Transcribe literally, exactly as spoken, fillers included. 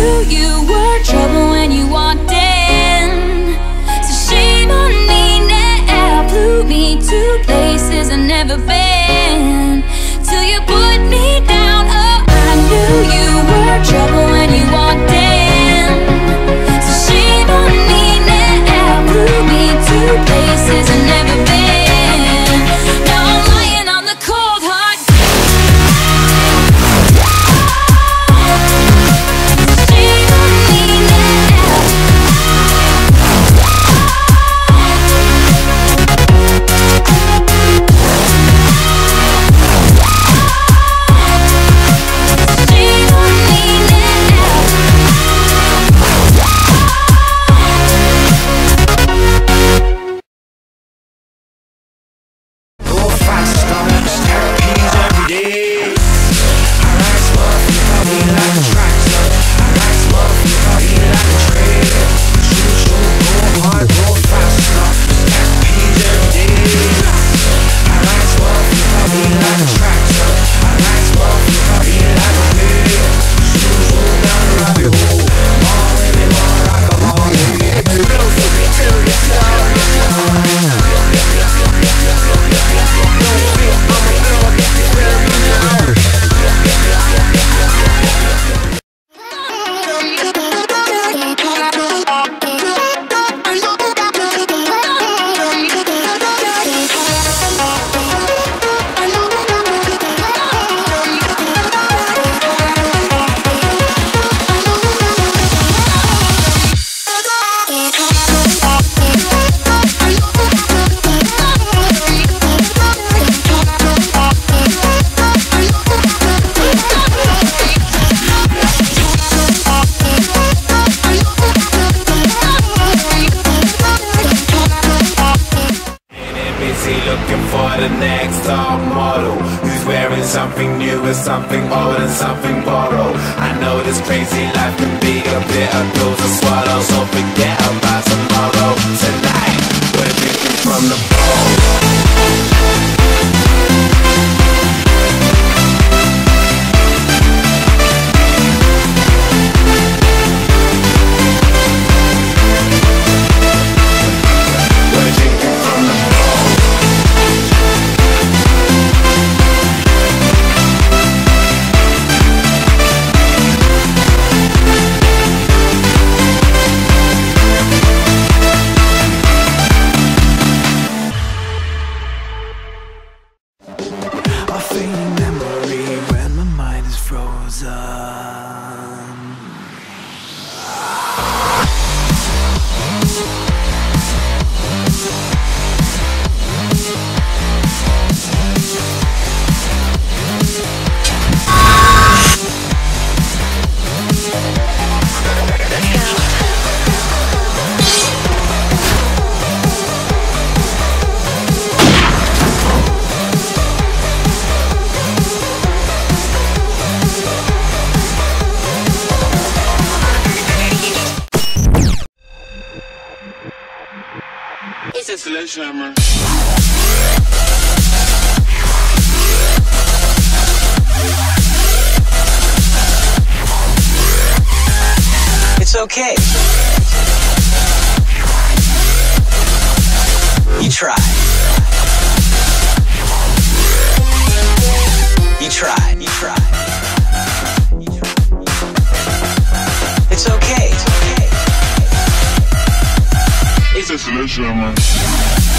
knew you were trouble when you walked in. So shame on me now, blew me to places I've never been. Till you put me down, oh, I knew you were trouble when you walked in. So shame on me now, blew me to places I've never been. Now I'm lying on the cold hard. It's okay. You try. You try. You try. It's okay. It's okay. It's a solution, man.